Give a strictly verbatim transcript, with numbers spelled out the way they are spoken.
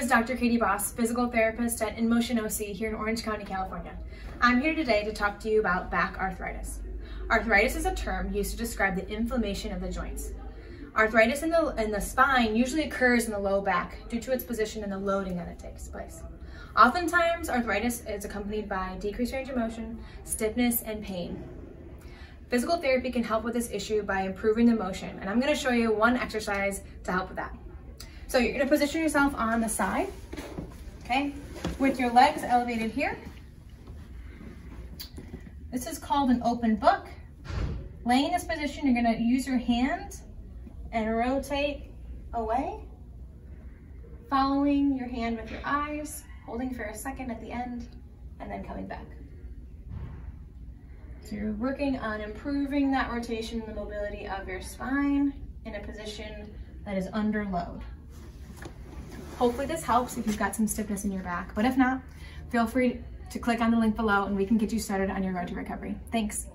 name is Doctor Katie Boss, physical therapist at InMotion O C here in Orange County, California. I'm here today to talk to you about back arthritis. Arthritis is a term used to describe the inflammation of the joints. Arthritis in the, in the spine usually occurs in the low back due to its position and the loading that it takes place. Oftentimes, arthritis is accompanied by decreased range of motion, stiffness, and pain. Physical therapy can help with this issue by improving the motion, and I'm going to show you one exercise to help with that. So you're going to position yourself on the side, okay, with your legs elevated here. This is called an open book. Laying in this position, you're going to use your hands and rotate away, following your hand with your eyes, holding for a second at the end, and then coming back. So you're working on improving that rotation and the mobility of your spine in a position that is under load. Hopefully this helps if you've got some stiffness in your back, but if not, feel free to click on the link below and we can get you started on your road to recovery. Thanks.